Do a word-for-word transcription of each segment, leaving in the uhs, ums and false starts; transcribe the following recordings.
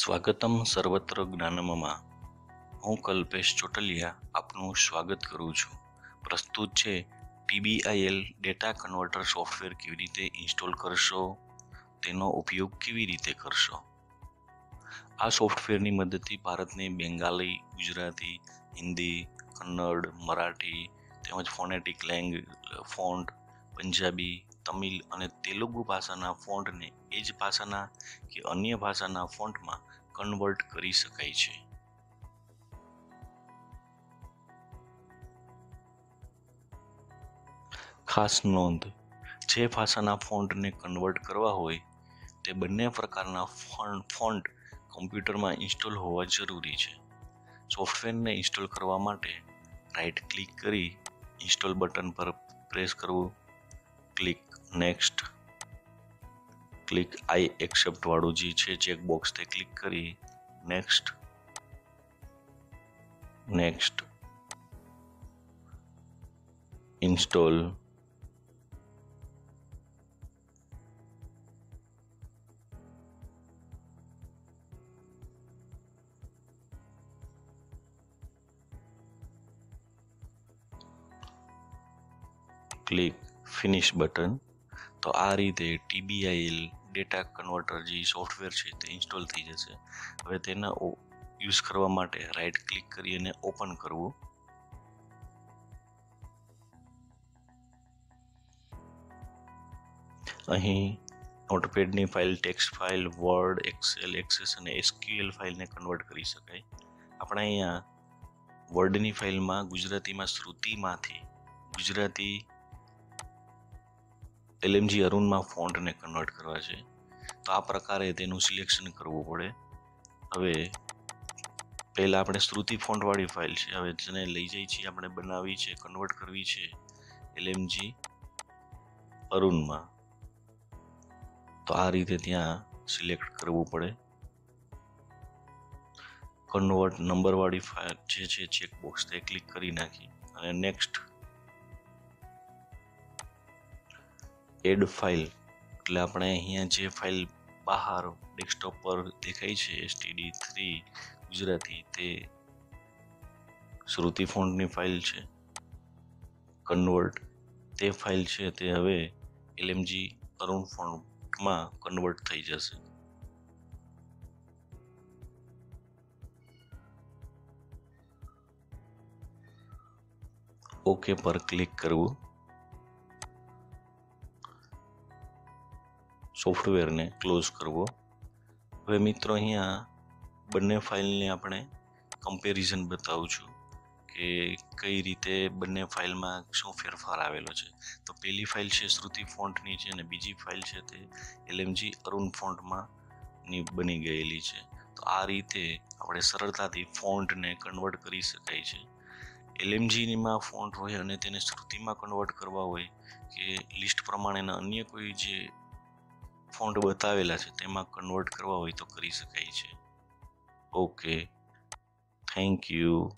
સ્વાગતમ સર્વત્ર જ્ઞાનમમાં હું કલ્પેશ ચોટલિયા આપનું સ્વાગત કરું છું। પ્રસ્તુત છે ટીબીઆઈએલ ડેટા કન્વર્ટર સોફ્ટવેર કેવી રીતે ઇન્સ્ટોલ કરશો, તેનો ઉપયોગ કેવી રીતે કરશો। આ સોફ્ટવેરની મદદથી ભારતને બેંગાલી, ગુજરાતી, હિન્દી, કન્નડ, મરાઠી તેમજ ફોનેટિક લેંગ ફોન્ટ, પંજાબી, तमिल और तेलुगु भाषाना फॉन्ट ने एज भाषाना के अन्य भाषाना फॉन्ट में कन्वर्ट करी शकाय छे। खास नोंध, जे भाषाना फॉन्ट ने कन्वर्ट करवा होय ते बंने प्रकारना फॉन्ट कम्प्यूटर में इंस्टॉल होवा जरूरी छे। सॉफ्टवेर ने इंस्टॉल करवा माटे राइट क्लिक करी इंस्टॉल बटन पर प्रेस करवो, click next, click I accept वालों जी छे चेकबॉक्स ते क्लिक करी next next install click finish button. तो आ रीते टीबीआईएल डेटा कन्वर्टर जी सॉफ्टवेर है तो इंस्टॉल थी जैसे। हवे तेना यूज करवा माटे राइट क्लिक करी ने ओपन करवो। अहीं नोटपेड नी file, text file, word, excel, access अने एसक्यूएल फाइल ने कन्वर्ट करी शकाय। आपणे अहींया वर्ड नी फाइल में गुजराती में श्रुति मांथी गुजराती एलएमजी अरुण में फॉन्ट ने कन्वर्ट करवा छे। तो आ प्रकार सिलेक्शन करव पड़े। हवे पहला आपणे श्रुति फॉन्ट वाली फाइल है, हवे जेने लई जाई छे आपणे बनावी छे कन्वर्ट करवी छे एलएमजी अरुण में। तो आ रीते त्यां सिलेक्ट करव पड़े। कन्वर्ट नंबर वाली फाइल जे छे चेकबॉक्स ते क्लिक करी नाखी अने नेक्स्ट एड फाइल એટલે આપણે અહીંયા જે ફાઇલ બહાર ડેસ્કટોપ પર દેખાય છે એસટીડી થ્રી ગુજરાતી તે શ્રુતિ ફોન્ટની ફાઇલ છે। કન્વર્ટ તે ફાઇલ છે તે હવે એલએમજી અરુણ ફોન્ટમાં કન્વર્ટ થઈ જશે। ઓકે પર ક્લિક કરવું। सॉफ्टवेर ने क्लॉज करवो। हवे मित्रों अहींया बंने फाइल ने आपणे कम्पेरिजन बतावुं छुं के कई रीते बंने फाइल में शुं फेरफार आवेलो छे। तो पहली फाइल छे श्रुति फॉन्टनी छे अने बीजी फाइल छे ते एलएमजी अरुण फॉन्ट मां बनी गयेली छे। तो आ रीते आपणे सरळताथी फॉन्ट ने कन्वर्ट करी शकाय छे। एलएमजी में फॉन्ट होय अने तेने श्रुति में कन्वर्ट करवा होय के लिस्ट प्रमाणेना अन्य कोई जे फॉन्ट बतावेला है तेमां कन्वर्ट करवा होय तो करी शकाय छे। Okay, thank you.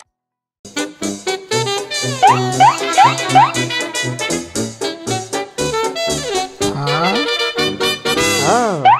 हाँ हाँ।